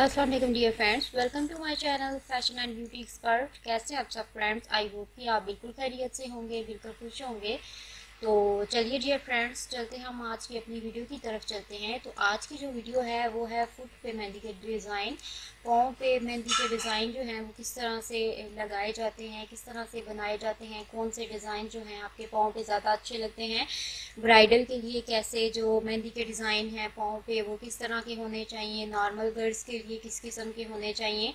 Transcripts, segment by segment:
अस्सलाम वालेकुम dear friends, welcome to my channel fashion and beauty expert. कैसे आप सब फ्रेंड्स? आई होप कि आप बिल्कुल खैरियत से होंगे, बिल्कुल खुश होंगे। तो चलिए डियर फ्रेंड्स, चलते हैं हम आज की अपनी वीडियो की तरफ चलते हैं। तो आज की जो वीडियो है वो है फुट पे मेहंदी के डिज़ाइन, पाँव पे मेहंदी के डिज़ाइन जो हैं वो किस तरह से लगाए जाते हैं, किस तरह से बनाए जाते हैं, कौन से डिज़ाइन जो हैं आपके पाँव पे ज़्यादा अच्छे लगते हैं, ब्राइडल के लिए कैसे जो मेहंदी के डिज़ाइन हैं पाँव पे वो किस तरह के होने चाहिए, नॉर्मल गर्ल्स के लिए किस किस्म के होने चाहिए,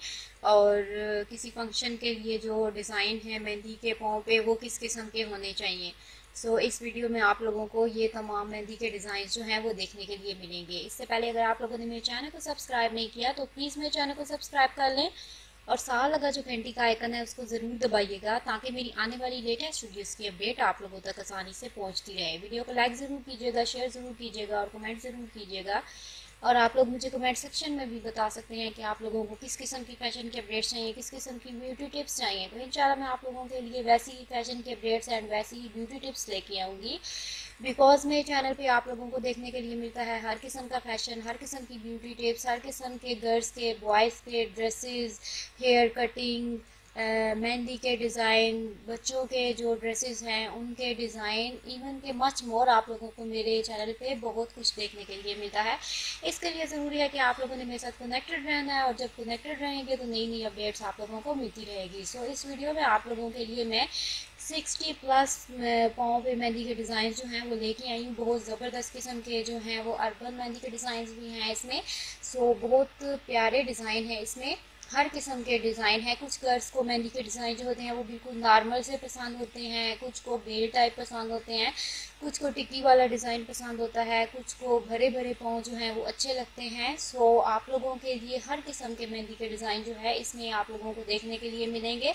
और किसी फंक्शन के लिए जो डिज़ाइन है मेहंदी के पाँव पे वो किस किस्म के होने चाहिए। सो इस वीडियो में आप लोगों को ये तमाम मेहंदी के डिज़ाइन जो हैं वो देखने के लिए मिलेंगे। इससे पहले अगर आप लोगों ने मेरे चैनल को सब्सक्राइब नहीं किया तो प्लीज़ मेरे चैनल को सब्सक्राइब कर लें और साथ लगा जो घंटी का आइकन है उसको ज़रूर दबाइएगा ताकि मेरी आने वाली लेटेस्ट वीडियोज़ की अपडेट आप लोगों तक आसानी से पहुँचती रहे। वीडियो को लाइक ज़रूर कीजिएगा, शेयर ज़रूर कीजिएगा और कमेंट ज़रूर कीजिएगा। और आप लोग मुझे कमेंट सेक्शन में भी बता सकते हैं कि आप लोगों को किस किस्म की फैशन की अपडेट्स चाहिए, किस किस्म की ब्यूटी टिप्स चाहिए। तो इंशाल्लाह मैं आप लोगों के लिए वैसी ही फैशन की अपडेट्स एंड वैसी ही ब्यूटी टिप्स लेके आऊँगी, बिकॉज मेरे चैनल पे आप लोगों को देखने के लिए मिलता है हर किस्म का फैशन, हर किस्म की ब्यूटी टिप्स, हर किस्म के गर्ल्स के, बॉयज़ के ड्रेसेस, हेयर कटिंग, मेहंदी के डिज़ाइन, बच्चों के जो ड्रेसेस हैं उनके डिज़ाइन, इवन के मच मोर आप लोगों को मेरे चैनल पे बहुत कुछ देखने के लिए मिलता है। इसके लिए ज़रूरी है कि आप लोगों ने मेरे साथ कनेक्टेड रहना है और जब कनेक्टेड रहेंगे तो नई नई अपडेट्स आप लोगों को मिलती रहेगी। सो इस वीडियो में आप लोगों के लिए मैं 60+ पाँव पे मेहंदी के डिज़ाइन जो हैं वो लेके आई हूँ। बहुत ज़बरदस्त किस्म के जो हैं वो अर्बन मेहंदी के डिज़ाइन भी हैं इसमें। सो बहुत प्यारे डिज़ाइन है इसमें, हर किस्म के डिज़ाइन है। कुछ गर्ल्स को मेहंदी के डिज़ाइन जो होते हैं वो बिल्कुल नॉर्मल से पसंद होते हैं, कुछ को बेल टाइप पसंद होते हैं, कुछ को टिक्की वाला डिज़ाइन पसंद होता है, कुछ को भरे भरे पाँव जो हैं वो अच्छे लगते हैं। सो आप लोगों के लिए हर किस्म के मेहंदी के डिज़ाइन जो है इसमें आप लोगों को देखने के लिए मिलेंगे।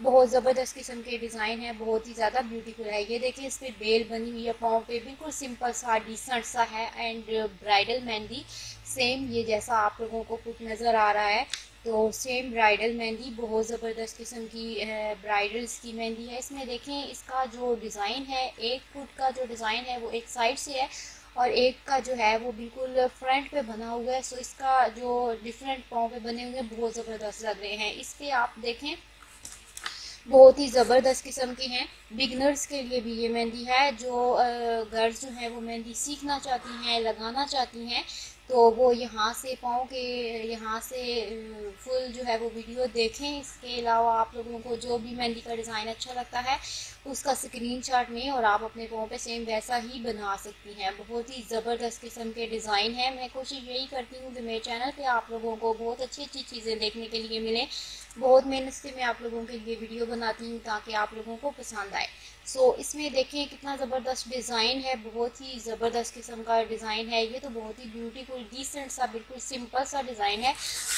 बहुत ज़बरदस्त किस्म के डिज़ाइन है, बहुत ही ज़्यादा ब्यूटीफुल है। ये देखिए इस पर बेल बनी हुई है पाँव पे, बिल्कुल सिंपल सा डिसेंट सा है। एंड ब्राइडल मेहंदी सेम ये जैसा आप लोगों को कुछ नज़र आ रहा है तो सेम ब्राइडल मेहंदी, बहुत ज़बरदस्त किस्म की ब्राइडल्स की मेहंदी है इसमें। देखें इसका जो डिज़ाइन है, एक फुट का जो डिज़ाइन है वो एक साइड से है और एक का जो है वो बिल्कुल फ्रंट पे बना हुआ है। सो इसका जो डिफरेंट पाँव पे बने हुए हैं बहुत ज़बरदस्त लग रहे हैं। इस पर आप देखें बहुत ही ज़बरदस्त किस्म के हैं। बिगनर्स के लिए भी ये मेहंदी है, जो गर्ल्स जो हैं वो मेहंदी सीखना चाहती हैं, लगाना चाहती हैं तो वो यहाँ से पाँव के यहाँ से फुल जो है वो वीडियो देखें। इसके अलावा आप लोगों को जो भी मेहंदी का डिज़ाइन अच्छा लगता है उसका स्क्रीनशॉट लें और आप अपने पाँव पे सेम वैसा ही बना सकती हैं। बहुत ही ज़बरदस्त किस्म के डिज़ाइन है। मैं कोशिश यही करती हूँ कि मेरे चैनल पे आप लोगों को बहुत अच्छी अच्छी चीज़ें देखने के लिए मिलें। बहुत मेहनत से मैं आप लोगों के लिए वीडियो बनाती हूँ ताकि आप लोगों को पसंद आए। सो इसमें देखें कितना ज़बरदस्त डिज़ाइन है, बहुत ही ज़बरदस्त किस्म का डिज़ाइन है। ये तो बहुत ही ब्यूटीफुल डिसेंट सा बिल्कुल सिंपल सा डिज़ाइन है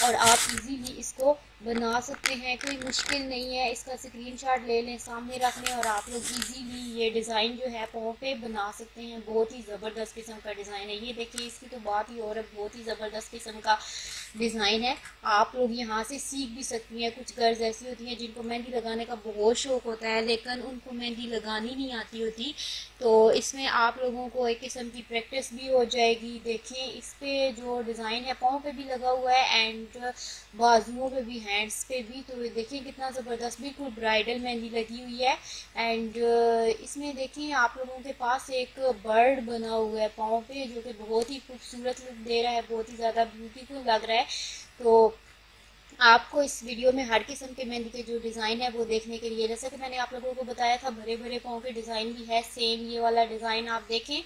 और आप इजीली इसको बना सकते हैं, कोई मुश्किल नहीं है। इसका स्क्रीनशॉट ले लें, सामने रख लें और आप लोग इजीली ये डिज़ाइन जो है पाँव पे बना सकते हैं। बहुत ही ज़बरदस्त किस्म का डिज़ाइन है। ये देखिए इसकी तो बात ही और है, बहुत ही ज़बरदस्त किस्म का डिज़ाइन है। आप लोग यहाँ से सीख भी सकती हैं। कुछ गर्ल्स ऐसी होती हैं जिनको मेहंदी लगाने का बहुत शौक़ होता है लेकिन उनको मेहंदी लगानी नहीं आती होती, तो इसमें आप लोगों को एक किस्म की प्रैक्टिस भी हो जाएगी। देखें इस पर जो डिज़ाइन है पाँव पे भी लगा हुआ है एंड बाजुओं पे भी, हैंड्स पे भी। तो देखिए कितना ज़बरदस्त बिल्कुल ब्राइडल मेहंदी लगी हुई है। एंड इसमें देखिए आप लोगों के पास एक बर्ड बना हुआ है पाँव पे जो कि बहुत ही खूबसूरत लुक दे रहा है, बहुत ही ज़्यादा ब्यूटीफुल लग रहा है। तो आपको इस वीडियो में हर किस्म के मेहंदी के जो डिज़ाइन है वो देखने के लिए, जैसे कि मैंने आप लोगों को बताया था भरे भरे पाँव के डिज़ाइन भी है। सेम ये वाला डिज़ाइन आप देखें,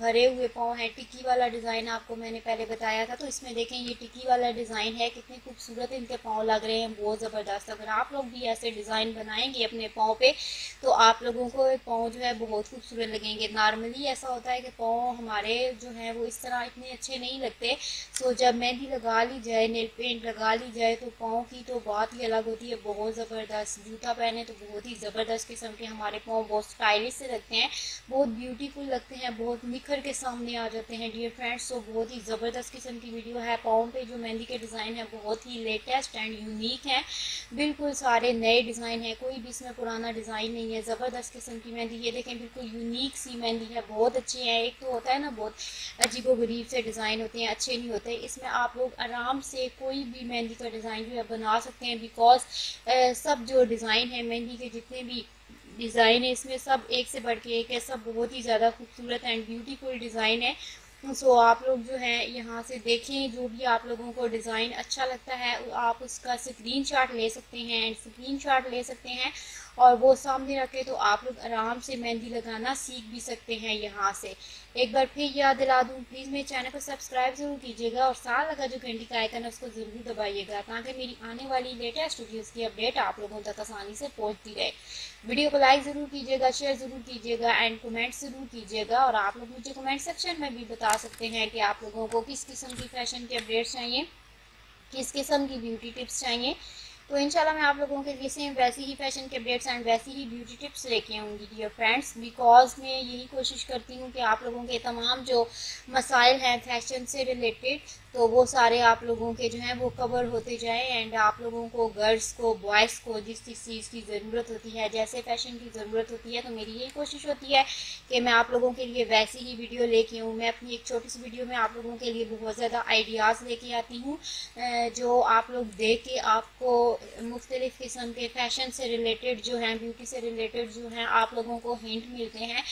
भरे हुए पाँव है। टिक्की वाला डिज़ाइन आपको मैंने पहले बताया था, तो इसमें देखें ये टिक्की वाला डिज़ाइन है। कितने खूबसूरत इनके पाँव लग रहे हैं, बहुत ज़बरदस्त। अगर आप लोग भी ऐसे डिज़ाइन बनाएंगे अपने पाँव पे तो आप लोगों को पाँव जो है बहुत खूबसूरत लगेंगे। नॉर्मली ऐसा होता है कि पाँव हमारे जो हैं वो इस तरह इतने अच्छे नहीं लगते। सो जब मेहंदी लगा ली जाए, नेल पेंट लगा ली जाए तो पाँव की तो बात ही अलग होती है, बहुत ज़बरदस्त। जूता पहने तो बहुत ही ज़बरदस्त किस्म के हमारे पाँव बहुत स्टाइलिश से लगते हैं, बहुत ब्यूटीफुल लगते हैं, बहुत निखर के सामने आ जाते हैं डियर फ्रेंड्स। तो बहुत ही ज़बरदस्त किस्म की वीडियो है। पाँव पे जो मेहंदी के डिज़ाइन है बहुत ही लेटेस्ट एंड यूनिक है, बिल्कुल सारे नए डिज़ाइन है, कोई भी इसमें पुराना डिज़ाइन नहीं है। ज़बरदस्त किस्म की मेहंदी, ये देखें बिल्कुल यूनिक सी मेहंदी है, बहुत अच्छी है। एक तो होता है ना बहुत अजीबोगरीब से डिज़ाइन होते हैं, अच्छे नहीं होते, इसमें आप लोग आराम से कोई भी मेहंदी का डिज़ाइन जो है बना सकते हैं। बिकॉज सब जो डिज़ाइन है मेहंदी के जितने भी डिज़ाइन है इसमें सब एक से बढ़ के एक है, सब बहुत ही ज़्यादा खूबसूरत एंड ब्यूटीफुल डिज़ाइन है। सो आप लोग जो है यहाँ से देखें, जो भी आप लोगों को डिज़ाइन अच्छा लगता है आप उसका स्क्रीनशॉट ले सकते हैं और वो सामने रखे तो आप लोग आराम से मेहंदी लगाना सीख भी सकते हैं यहाँ से। एक बार फिर याद दिला दूँ, प्लीज़ मेरे चैनल को सब्सक्राइब ज़रूर कीजिएगा और साथ लगा जो घंटी का आइकन है उसको ज़रूर दबाइएगा, ताकि मेरी आने वाली लेटेस्ट वीडियोज़ की अपडेट आप लोगों तक आसानी से पहुँचती रहे। वीडियो को लाइक ज़रूर कीजिएगा, शेयर ज़रूर कीजिएगा एंड कमेंट ज़रूर कीजिएगा। और आप लोग मुझे कमेंट सेक्शन में भी बता सकते हैं कि आप लोगों को किस किस्म की फैशन की अपडेट्स चाहिए, किस किस्म की ब्यूटी टिप्स चाहिए। तो इंशाल्लाह मैं आप लोगों के लिए सेम वैसी ही फैशन के अपडेट्स एंड वैसी ही ब्यूटी टिप्स लेके आऊँगी डियर फ्रेंड्स। बिकॉज मैं यही कोशिश करती हूँ कि आप लोगों के तमाम जो मसाइल हैं फैशन से रिलेटेड तो वो सारे आप लोगों के जो हैं वो कवर होते जाएँ एंड आप लोगों को गर्ल्स को बॉयज़ को जिस जिस चीज़ की ज़रूरत होती है, जैसे फैशन की ज़रूरत होती है, तो मेरी यही कोशिश होती है कि मैं आप लोगों के लिए वैसी ही वीडियो लेके आऊँ। मैं अपनी एक छोटी सी वीडियो में आप लोगों के लिए बहुत ज़्यादा आइडियाज़ लेके आती हूँ जो आप लोग देख के आपको मुख्तलिफ़ किस्म के फैशन से रिलेटेड जो हैं, ब्यूटी से रिलेटेड जो हैं आप लोगों को हिंट मिलते हैं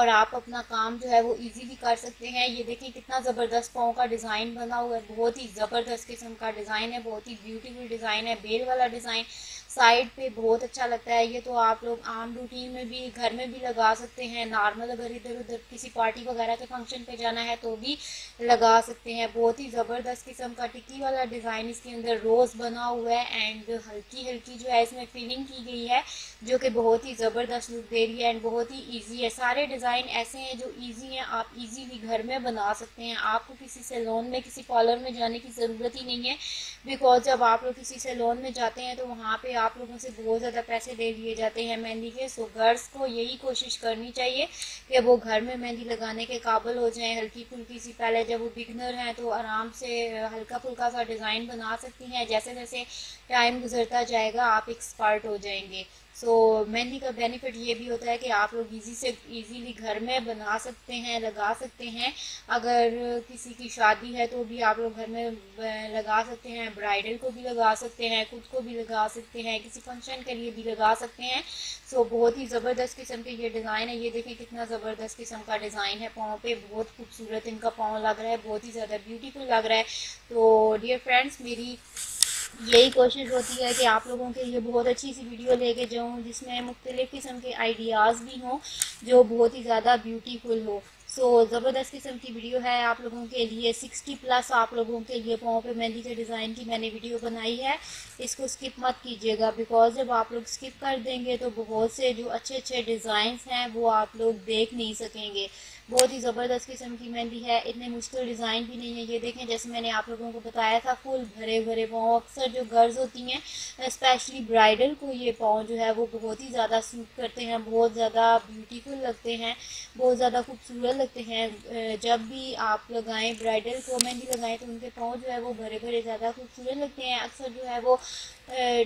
और आप अपना काम जो है वो इजीली कर सकते हैं। ये देखिए कितना ज़बरदस्त पाँव का डिज़ाइन बना हुआ है, बहुत ही ज़बरदस्त किस्म का डिज़ाइन है, बहुत ही ब्यूटीफुल डिज़ाइन है। बेल वाला डिज़ाइन साइड पे बहुत अच्छा लगता है। ये तो आप लोग आम रूटीन में भी घर में भी लगा सकते हैं, नॉर्मल अगर इधर उधर किसी पार्टी वगैरह के फंक्शन पे जाना है तो भी लगा सकते हैं। बहुत ही ज़बरदस्त किस्म का टिक्की वाला डिज़ाइन इसके अंदर रोज़ बना हुआ है एंड हल्की हल्की जो है इसमें फिलिंग की गई है जो कि बहुत ही ज़बरदस्त लुक दे रही है एंड बहुत ही ईजी है। सारे डिज़ाइन ऐसे हैं जो ईजी हैं, आप ईजीली घर में बना सकते हैं। आपको किसी सैलून में किसी पार्लर में जाने की ज़रूरत ही नहीं है, बिकॉज जब आप लोग किसी सैलून में जाते हैं तो वहाँ पे आप लोगों से बहुत ज़्यादा पैसे दे दिए जाते हैं मेहंदी के। सो गर्ल्स को यही कोशिश करनी चाहिए कि वो घर में मेहंदी लगाने के काबिल हो जाएं, हल्की फुल्की सी। पहले जब वो बिगनर हैं तो आराम से हल्का फुल्का सा डिज़ाइन बना सकती हैं, जैसे जैसे टाइम गुजरता जाएगा आप एक्सपर्ट हो जाएंगे। सो मेहंदी का बेनिफिट ये भी होता है कि आप लोग ईजीली घर में बना सकते हैं, लगा सकते हैं। अगर किसी की शादी है तो भी आप लोग घर में लगा सकते हैं, ब्राइडल को भी लगा सकते हैं, खुद को भी लगा सकते हैं, किसी फंक्शन के लिए भी लगा सकते हैं। सो बहुत ही ज़बरदस्त किस्म के ये डिज़ाइन है। ये देखें कितना ज़बरदस्त किस्म का डिज़ाइन है पाँव पे, बहुत खूबसूरत इनका पाँव लग रहा है, बहुत ही ज़्यादा ब्यूटीफुल लग रहा है। तो डियर फ्रेंड्स मेरी यही कोशिश होती है कि आप लोगों के लिए बहुत अच्छी सी वीडियो लेके जाऊँ जिसमें मुख्तलिफ़ किस्म के आइडियाज़ भी हों जो बहुत ही ज़्यादा ब्यूटीफुल हो। सो ज़बरदस्त किस्म की वीडियो है आप लोगों के लिए। 60+ आप लोगों के लिए पाँव पे मेहंदी के डिज़ाइन की मैंने वीडियो बनाई है, इसको स्किप मत कीजिएगा। बिकॉज जब आप लोग स्किप कर देंगे तो बहुत से जो अच्छे अच्छे डिज़ाइंस हैं वो आप लोग देख नहीं सकेंगे। बहुत ही ज़बरदस्त किस्म की मेहंदी है, इतने मुश्किल डिज़ाइन भी नहीं है। ये देखें जैसे मैंने आप लोगों को बताया था फुल भरे भरे पाँव, अक्सर जो गर्ल्स होती हैं स्पेशली ब्राइडल को ये पाँव जो है वो बहुत ही ज़्यादा सूट करते हैं, बहुत ज़्यादा ब्यूटीफुल लगते हैं, बहुत ज़्यादा खूबसूरत लगते हैं। जब भी आप लगाएं ब्राइडल को मेहंदी लगाएं तो उनके पाँव जो है वो भरे भरे ज़्यादा खूबसूरत लगते हैं। अक्सर जो है वो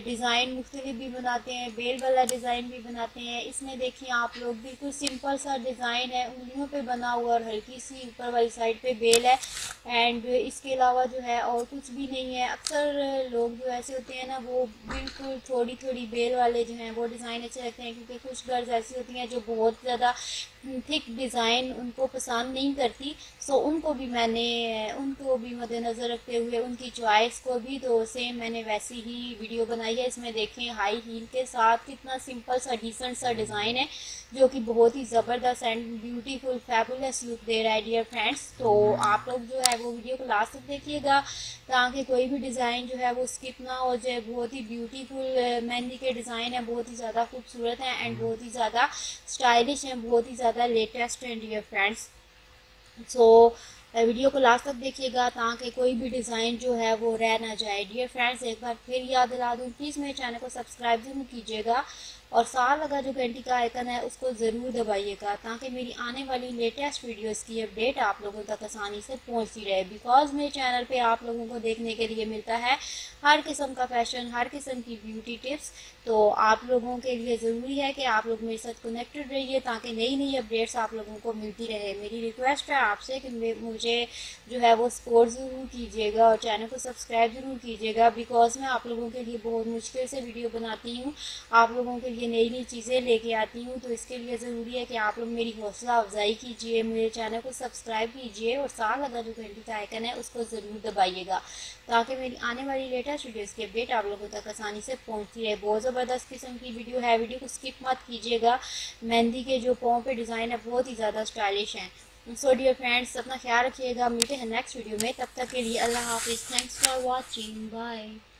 डिज़ाइन मुख्तलिफ भी बनाते हैं, बेल वाला डिज़ाइन भी बनाते हैं। इसमें देखिए आप लोग बिल्कुल सिंपल सा डिज़ाइन है, उंगलियों पे बना हुआ और हल्की सी ऊपर वाली साइड पे बेल है एंड इसके अलावा जो है और कुछ भी नहीं है। अक्सर लोग जो ऐसे होते हैं ना वो बिल्कुल थोड़ी थोड़ी बेल वाले जो हैं वो डिज़ाइन अच्छे लगते हैं, क्योंकि कुछ गर्ल्स ऐसी होती हैं जो बहुत ज़्यादा थिक डिज़ाइन उनको पसंद नहीं करती। सो उनको भी मद्देनज़र रखते हुए उनकी चॉइस को भी तो सेम मैंने वैसी ही वीडियो बनाई है। इसमें देखें हाई हील के साथ कितना सिंपल सा डिसेंट सा डिज़ाइन है जो कि बहुत ही ज़बरदस्त एंड ब्यूटीफुल फैबुलस लुक दे रहा है डियर फ्रेंड्स। तो आप लोग जो है वो वीडियो को लास्ट तक देखिएगा ताकि कोई भी डिज़ाइन जो है वो स्किप ना हो जाए। बहुत ही ब्यूटीफुल मेहंदी के डिज़ाइन है, बहुत ही ज़्यादा खूबसूरत हैं एंड बहुत ही ज़्यादा स्टाइलिश हैं, बहुत ही ज़्यादा लेटेस्ट हैं डियर फ्रेंड्स। सो वीडियो को लास्ट तक देखिएगा ताकि कोई भी डिज़ाइन जो है वो रह ना जाए। डियर फ्रेंड्स, एक बार फिर याद दिला दूँ, प्लीज़ मेरे चैनल को सब्सक्राइब ज़रूर कीजिएगा और साथ लगा जो घंटी का आइकन है उसको ज़रूर दबाइएगा ताकि मेरी आने वाली लेटेस्ट वीडियोस की अपडेट आप लोगों तक आसानी से पहुंचती रहे। बिकॉज मेरे चैनल पे आप लोगों को देखने के लिए मिलता है हर किस्म का फैशन, हर किस्म की ब्यूटी टिप्स, तो आप लोगों के लिए ज़रूरी है कि आप लोग मेरे साथ कनेक्टेड रहिए ताकि नई नई अपडेट्स आप लोगों को मिलती रहे। मेरी रिक्वेस्ट है आपसे कि मुझे जो है वो सपोर्ट ज़रूर कीजिएगा और चैनल को सब्सक्राइब ज़रूर कीजिएगा, बिकॉज मैं आप लोगों के लिए बहुत मुश्किल से वीडियो बनाती हूँ, आप लोगों के ये नई नई चीज़ें लेके आती हूँ, तो इसके लिए ज़रूरी है कि आप लोग मेरी हौसला अफजाई कीजिए, मेरे चैनल को सब्सक्राइब कीजिए और साथ लगा जो घंटी का आइकन है उसको ज़रूर दबाइएगा ताकि मेरी आने वाली लेटेस्ट वीडियोस की अपडेट आप लोगों तक आसानी से पहुँचती रहे। बहुत ज़बरदस्त किस्म की वीडियो है, वीडियो को स्किप मत कीजिएगा। मेहंदी के जो पाँव पे डिज़ाइन है बहुत ही ज़्यादा स्टाइलिश हैं। सो डियर फ्रेंड्स, अपना ख्याल रखिएगा, मिलते हैं नेक्स्ट वीडियो में, तब तक के लिए अल्लाह हाफिज़। Thanks for watching, bye.